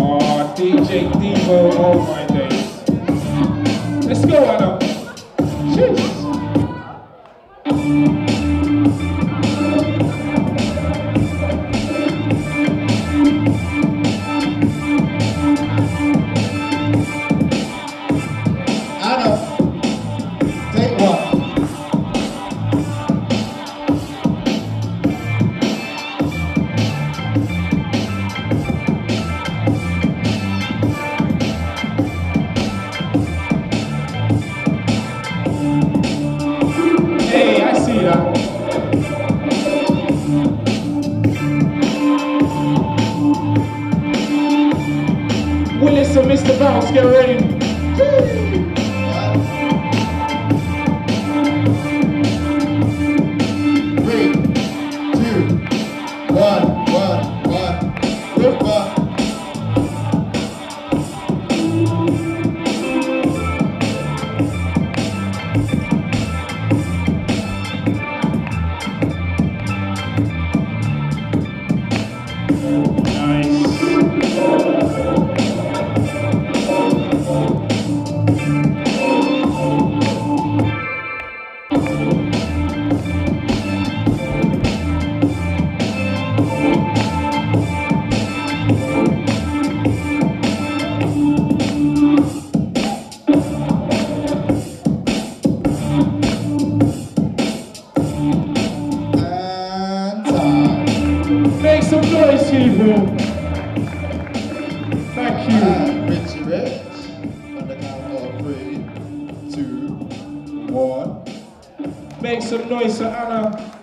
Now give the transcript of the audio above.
Oh, DJ Dbo, all my days. Let's go, Anna. Cheers. Mr. Bounce, get ready. Make some noise, people. Thank you. Richie Rich. On the count of 3, 2, 1. Make some noise for Anna.